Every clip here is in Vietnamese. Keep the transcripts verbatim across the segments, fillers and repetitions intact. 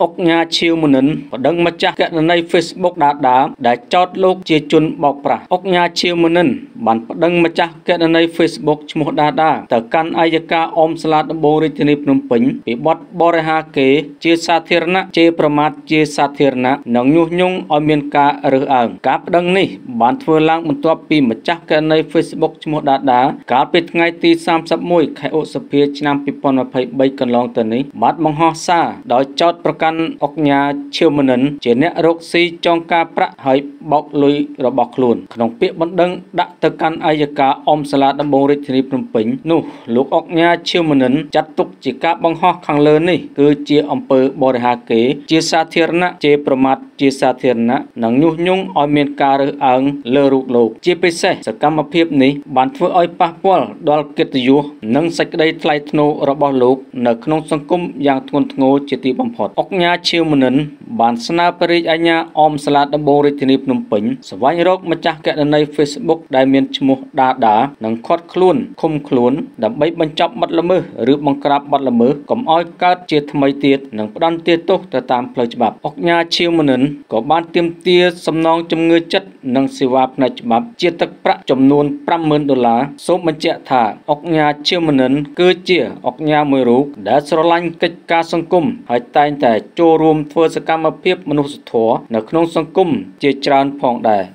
Ốc nhà chiêu một nấn và đăng mặt chắc kẹt này Facebook đã đá đã chót lúc chia chun bọc ra. Ốc nhà chiêu một nấn bản và đăng mặt chắc kẹt này Facebook chung một đá đá tờ căn ai daka om salat bồ rì tên nịp nông bình bị bọt bó rè hà kế chia xa thịr nạ chê pra mát chia xa thịr nạ nâng nhu nhung ở miền ca rửa ẩn. Các đăng này bản phương lãng một tòa bì mặt chắc kẹt này Facebook chung một đá đá cá biệt ngay tì xăm sắp mùi khai ô sắp phía chăm bí bòn và phải bây cần lòng tên này mát mong hoa xa đó chót pra căn ốc nhà chiêu mần ấn chế nẹ rốc si trong ca prạ hãy bọc lùi rồi bọc luôn. Khổng biệt bắn đăng đã tờ căn ai dạc om salat đâm bông rít thịt nông bình nụ lúc ốc nhà chiêu mần ấn chặt tục chỉ ca băng hoa kháng lớn này cứ chia ông bơ bò rè hà kế chia xa thịt nạ chế bờ mặt chia xa thịt nạ nâng nhu nhung oi miền ca rửa áng lơ rụt lộp chia bê xe sở cam mập hiếp này bán thua oi pa bò đoal kết dụ nâng sạch đây thay thô rồi bò lộp nợ khổng sân cung giang thôn ngô chế tì bầm phọt ốc nhà chiêu mần ấn bản sna peri anya om salat đâm bông rít thịt nông bình sở vay rốc mặt chắc kẹt này Facebook đại miền chmu đa đá nâng khót khluôn khum khluôn đâm bấy bắn chọc mặt lơ mơ rửa băng cạp mặt lơ mơ cầm oi cát chia thay tiệt nâng đan tiệt tốt ta tam phơi bạp ốc nhà chiêu mần ấn có ban tiêm tia sầm nong châm ngư chất nâng siva này bạp chia tắc prạ chấm nôn trăm mơn đô la số bắn chẹt thả ốc nhà chiêu mần ấn cứ chia ốc nhà mười rú đã sờ lanh kịch ca sông cung hãy tay tại cho rùm thua sơ cam mập hiếp manu sơ thua nở khung sông cung chia tràn phong đài.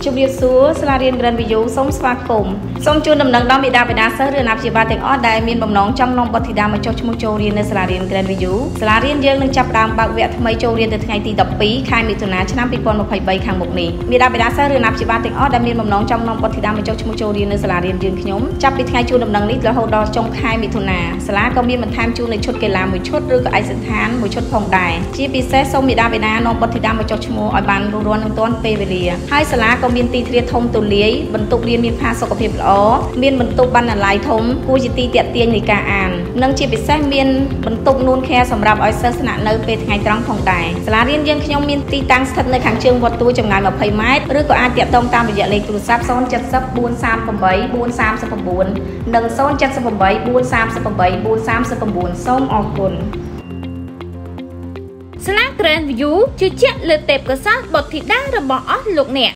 Chụp điệp xúa là điền gần video sống spa cùng sông chuồn đầm đằng đo bị đa bị đá sơ rửa nạp chỉ ba tiếng ót đài miền bầm nóng trong lòng bọt thì đa mà cho chúng châu điền nơi là điền gần video là điền riêng đang chập đam bạc vẹt mấy châu điền từ ngày tì đập pí khai miệt tuần á cho năm bị còn một phải bảy hàng một nỉ bị đa bị đá sơ rửa nạp chỉ ba tiếng ót đài miền bầm nóng trong lòng bọt thì đa mà cho chúng châu điền nơi là điền riêng khi nhóm chập bị ngày chuồn đầm đằng lít là hậu đo trong khai miệt tuần á là có miền mình tham chuồn này chốt cây làm một chốt rửa cái dân than một chốt phòng đài chỉ bị xét sông bị đa bị đá nòng bọt thì đa mà cho chúng ở bàn ruột ruột toàn pe về lìa hai là miền tây thiệt thông tù lý vận tụ liên miền pha sọc hiệp ló miền vận tụ ban là lái thống cua chỉ ti tiện tiền người cả an nâng chỉ biết xét miền vận tụ nôn khe sầm rạp oi sơ nạn nơi về ngày trăng phòng tài là liên riêng khi nhau miền tây tăng thật nơi kháng trương vật tu trong ngày mà phơi mát rước có ai tiện tông tam về dạy lịch từ sáp son chặt sấp buôn sam phẩm bảy buôn sam sấp phẩm buôn nâng son chặt sấp phẩm bảy buôn sam sấp phẩm bảy buôn sam sấp phẩm buôn sông o cồn sáng trăng view chưa chết lệ tệp cả sát bọt thịt đá rồi bỏ lục nè